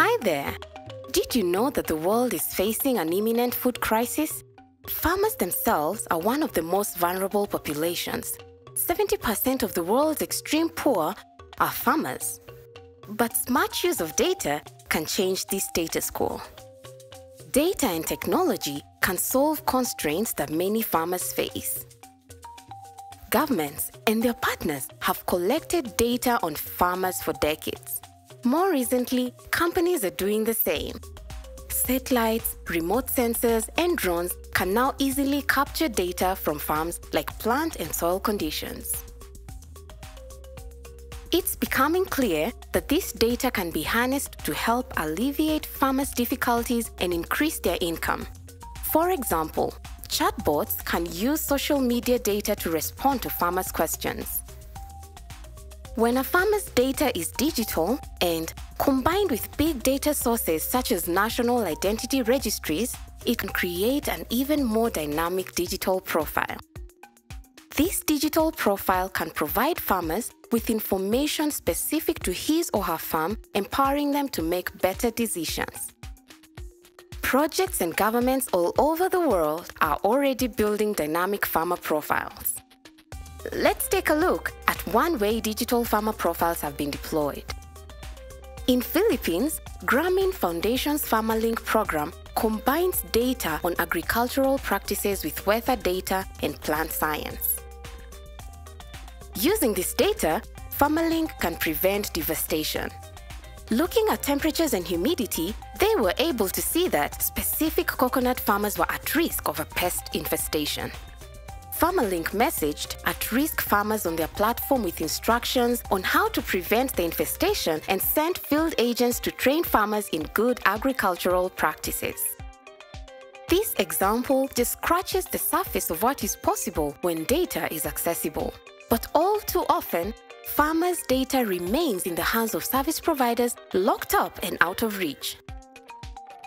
Hi there! Did you know that the world is facing an imminent food crisis? Farmers themselves are one of the most vulnerable populations. 70% of the world's extreme poor are farmers. But smart use of data can change this status quo. Data and technology can solve constraints that many farmers face. Governments and their partners have collected data on farmers for decades. More recently, companies are doing the same. Satellites, remote sensors, and drones can now easily capture data from farms like plant and soil conditions. It's becoming clear that this data can be harnessed to help alleviate farmers' difficulties and increase their income. For example, chatbots can use social media data to respond to farmers' questions. When a farmer's data is digital and combined with big data sources such as national identity registries, it can create an even more dynamic digital profile. This digital profile can provide farmers with information specific to his or her farm, empowering them to make better decisions. Projects and governments all over the world are already building dynamic farmer profiles. Let's take a look at one way digital farmer profiles have been deployed. In Philippines, Grameen Foundation's FarmerLink program combines data on agricultural practices with weather data and plant science. Using this data, FarmerLink can prevent devastation. Looking at temperatures and humidity, they were able to see that specific coconut farmers were at risk of a pest infestation. FarmerLink messaged at-risk farmers on their platform with instructions on how to prevent the infestation and sent field agents to train farmers in good agricultural practices. This example just scratches the surface of what is possible when data is accessible. But all too often, farmers' data remains in the hands of service providers, locked up and out of reach.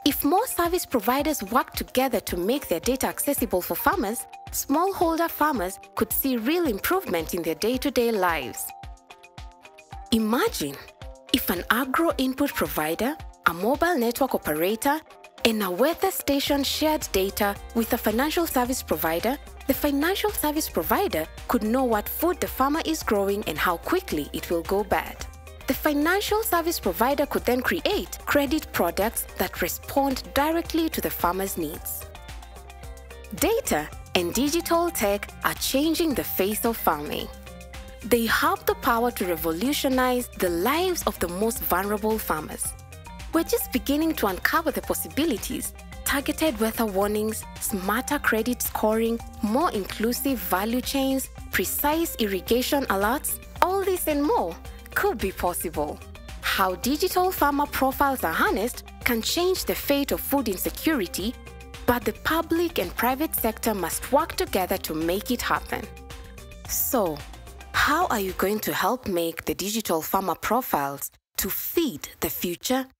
If more service providers work together to make their data accessible for farmers, smallholder farmers could see real improvement in their day-to-day lives. Imagine if an agro-input provider, a mobile network operator, and a weather station shared data with a financial service provider. The financial service provider could know what food the farmer is growing and how quickly it will go bad. The financial service provider could then create credit products that respond directly to the farmer's needs. Data and digital tech are changing the face of farming. They have the power to revolutionize the lives of the most vulnerable farmers. We're just beginning to uncover the possibilities: targeted weather warnings, smarter credit scoring, more inclusive value chains, precise irrigation alerts. All this and more could be possible. How digital farmer profiles are harnessed can change the fate of food insecurity, but the public and private sector must work together to make it happen. So, how are you going to help make the digital farmer profiles to feed the future?